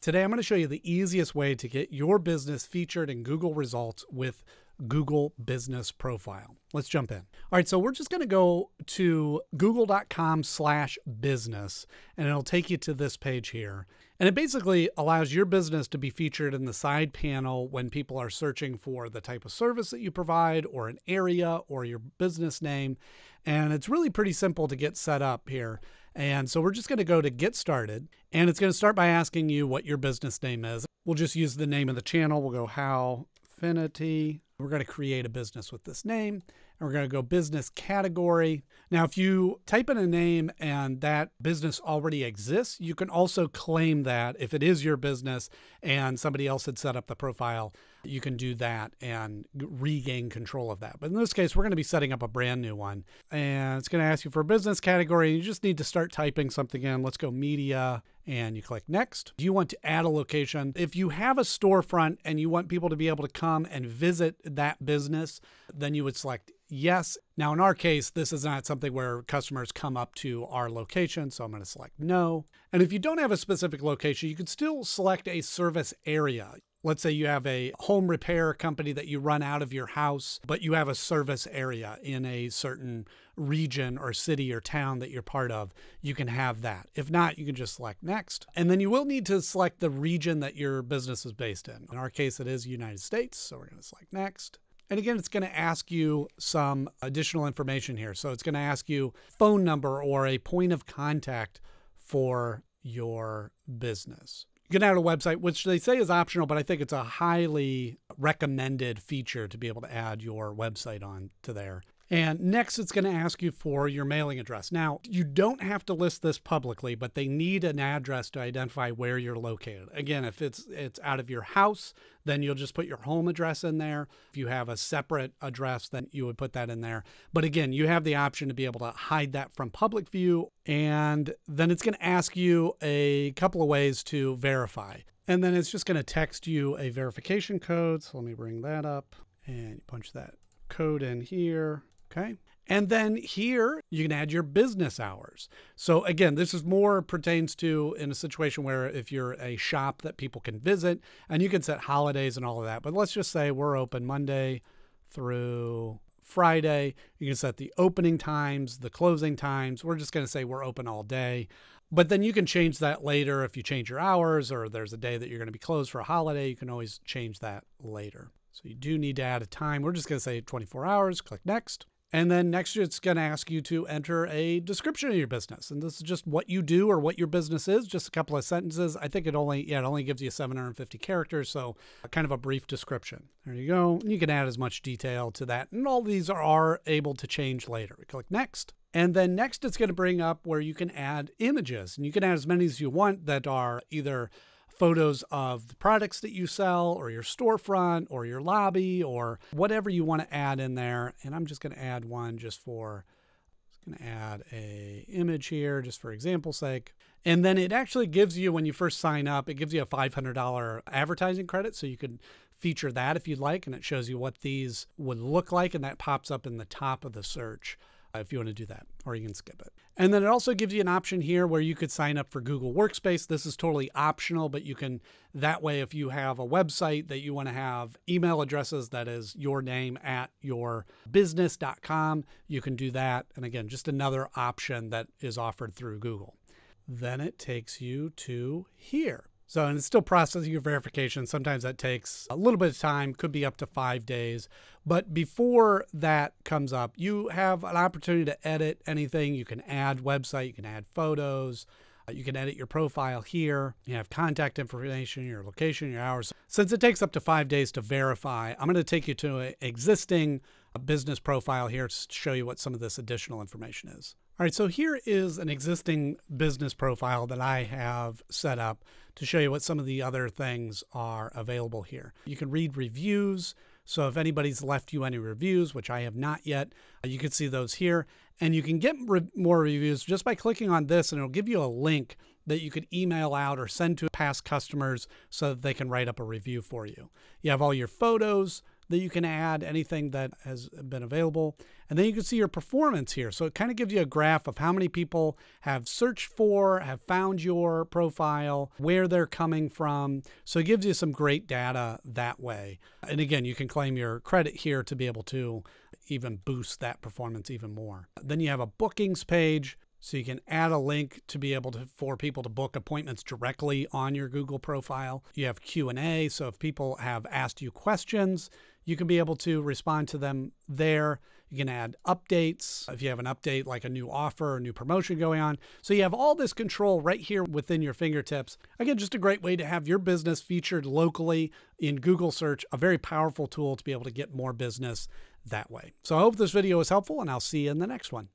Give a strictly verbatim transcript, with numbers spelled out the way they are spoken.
Today, I'm going to show you the easiest way to get your business featured in Google results with Google Business Profile. Let's jump in. All right, so we're just going to go to google dot com slash business, and it'll take you to this page here. And it basically allows your business to be featured in the side panel when people are searching for the type of service that you provide or an area or your business name. And it's really pretty simple to get set up here. And so we're just going to go to get started, and it's going to start by asking you what your business name is. We'll just use the name of the channel. We'll go Howfinity. We're going to create a business with this name, and we're going to go business category. Now, if you type in a name and that business already exists, you can also claim that if it is your business and somebody else had set up the profile, you can do that and regain control of that. But in this case, we're going to be setting up a brand new one, and it's going to ask you for a business category. You just need to start typing something in. Let's go media, and you click next. Do you want to add a location? If you have a storefront and you want people to be able to come and visit that business, then you would select yes. Now, in our case, this is not something where customers come up to our location, so I'm going to select no. And if you don't have a specific location, you can still select a service area. Let's say you have a home repair company that you run out of your house, but you have a service area in a certain region or city or town that you're part of. You can have that. If not, you can just select next. And then you will need to select the region that your business is based in. In our case, it is United States, so we're going to select next. And again, it's going to ask you some additional information here. So it's going to ask you phone number or a point of contact for your business. You can add a website, which they say is optional, but I think it's a highly recommended feature to be able to add your website on to there. And next, it's going to ask you for your mailing address. Now, you don't have to list this publicly, but they need an address to identify where you're located. Again, if it's it's out of your house, then you'll just put your home address in there. If you have a separate address, then you would put that in there. But again, you have the option to be able to hide that from public view. And then it's going to ask you a couple of ways to verify. And then it's just going to text you a verification code. So let me bring that up, and you punch that code in here. Okay. And then here you can add your business hours. So again, this is more pertains to in a situation where if you're a shop that people can visit, and you can set holidays and all of that. But let's just say we're open Monday through Friday. You can set the opening times, the closing times. We're just going to say we're open all day. But then you can change that later if you change your hours or there's a day that you're going to be closed for a holiday. You can always change that later. So you do need to add a time. We're just going to say twenty-four hours. Click next. And then next, it's going to ask you to enter a description of your business. And this is just what you do or what your business is, just a couple of sentences. I think it only, yeah, it only gives you seven hundred fifty characters, so kind of a brief description. There you go. You can add as much detail to that. And all these are, are able to change later. We click next. And then next, it's going to bring up where you can add images. And you can add as many as you want that are either photos of the products that you sell or your storefront or your lobby or whatever you want to add in there. And I'm just going to add one just for, just going to add a image here just for example's sake. And then it actually gives you, when you first sign up, it gives you a five hundred dollar advertising credit. So you can feature that if you'd like. And it shows you what these would look like. And that pops up in the top of the search if you want to do that, or you can skip it. And then it also gives you an option here where you could sign up for Google Workspace. This is totally optional, but you can, that way, if you have a website that you want to have email addresses, that is your name at your business dot com, you can do that. And again, just another option that is offered through Google. Then it takes you to here. So, and it's still processing your verification. Sometimes that takes a little bit of time, could be up to five days. But before that comes up, you have an opportunity to edit anything. You can add website, you can add photos, uh, you can edit your profile here. You have contact information, your location, your hours. Since it takes up to five days to verify, I'm going to take you to an existing uh, business profile here to show you what some of this additional information is. All right, so here is an existing business profile that I have set up to show you what some of the other things are available here. You can read reviews. So if anybody's left you any reviews, which I have not yet, you can see those here. And you can get re- more reviews just by clicking on this, and it'll give you a link that you could email out or send to past customers so that they can write up a review for you. You have all your photos. that you can add, anything that has been available. And then you can see your performance here. So it kind of gives you a graph of how many people have searched for, have found your profile, where they're coming from. So it gives you some great data that way. And again, you can claim your credit here to be able to even boost that performance even more. Then you have a bookings page. So you can add a link to be able to, for people to book appointments directly on your Google profile. You have Q and A. So if people have asked you questions, you can be able to respond to them there. You can add updates if you have an update, like a new offer or new promotion going on. So you have all this control right here within your fingertips. Again, just a great way to have your business featured locally in Google search, a very powerful tool to be able to get more business that way. So I hope this video was helpful, and I'll see you in the next one.